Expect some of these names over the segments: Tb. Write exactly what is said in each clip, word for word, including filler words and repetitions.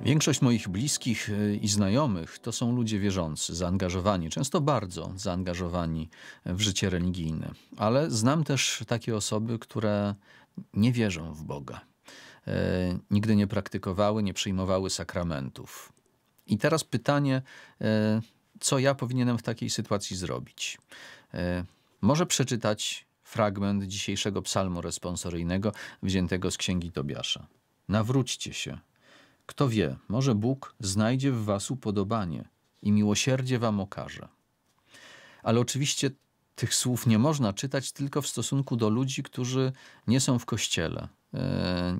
Większość moich bliskich i znajomych to są ludzie wierzący, zaangażowani, często bardzo zaangażowani w życie religijne. Ale znam też takie osoby, które nie wierzą w Boga. E, nigdy nie praktykowały, nie przyjmowały sakramentów. I teraz pytanie, e, co ja powinienem w takiej sytuacji zrobić? E, może przeczytać fragment dzisiejszego psalmu responsoryjnego wziętego z Księgi Tobiasza. Nawróćcie się. Kto wie, może Bóg znajdzie w was upodobanie i miłosierdzie wam okaże. Ale oczywiście tych słów nie można czytać tylko w stosunku do ludzi, którzy nie są w Kościele,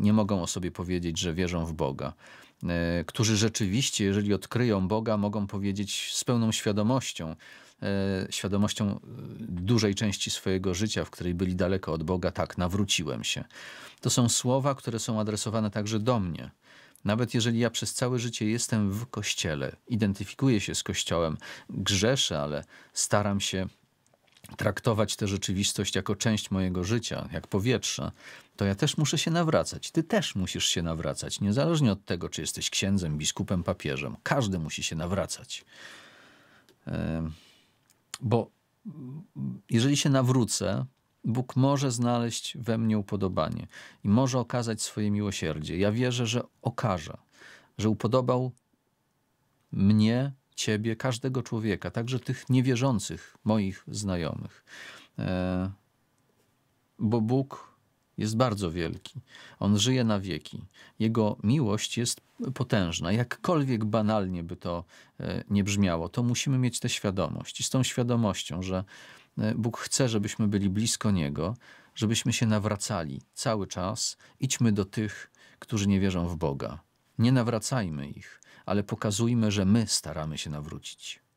nie mogą o sobie powiedzieć, że wierzą w Boga, którzy rzeczywiście, jeżeli odkryją Boga, mogą powiedzieć z pełną świadomością, świadomością dużej części swojego życia, w której byli daleko od Boga, tak, nawróciłem się. To są słowa, które są adresowane także do mnie. Nawet jeżeli ja przez całe życie jestem w Kościele, identyfikuję się z Kościołem, grzeszę, ale staram się traktować tę rzeczywistość jako część mojego życia, jak powietrza, to ja też muszę się nawracać. Ty też musisz się nawracać, niezależnie od tego, czy jesteś księdzem, biskupem, papieżem. Każdy musi się nawracać. Bo jeżeli się nawrócę, Bóg może znaleźć we mnie upodobanie i może okazać swoje miłosierdzie. Ja wierzę, że okaże, że upodobał mnie, ciebie, każdego człowieka, także tych niewierzących, moich znajomych. E, bo Bóg jest bardzo wielki. On żyje na wieki. Jego miłość jest potężna. Jakkolwiek banalnie by to e, nie brzmiało, to musimy mieć tę świadomość. I z tą świadomością, że Bóg chce, żebyśmy byli blisko Niego, żebyśmy się nawracali cały czas. Idźmy do tych, którzy nie wierzą w Boga. Nie nawracajmy ich, ale pokazujmy, że my staramy się nawrócić.